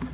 See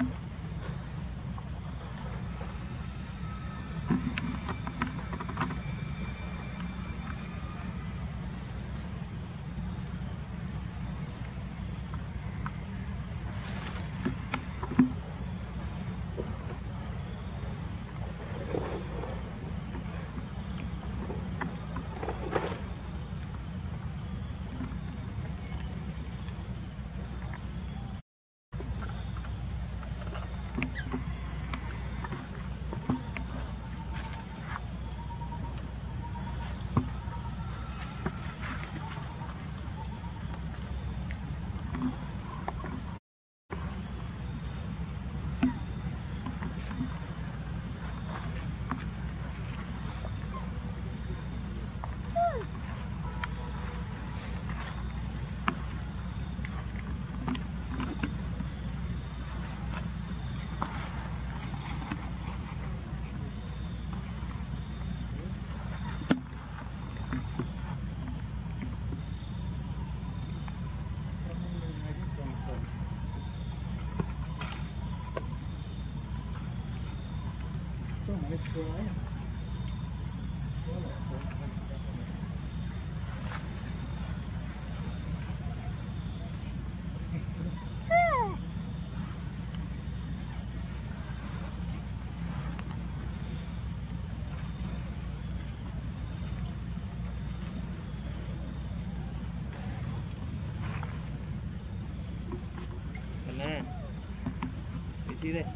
that?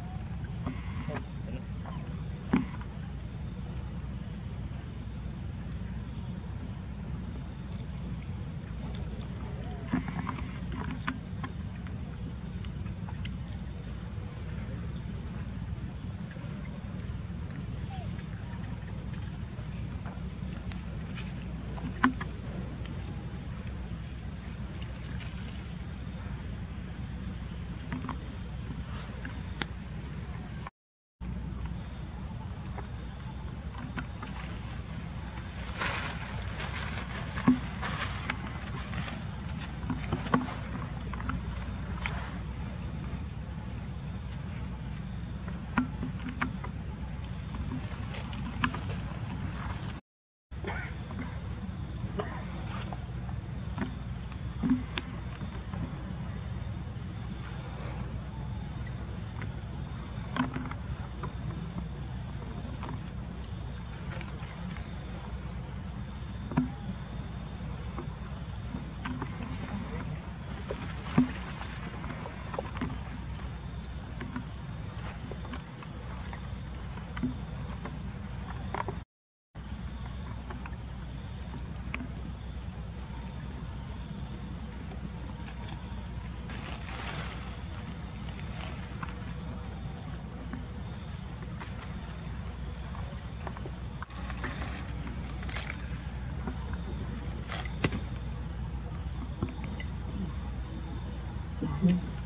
Mm-hmm.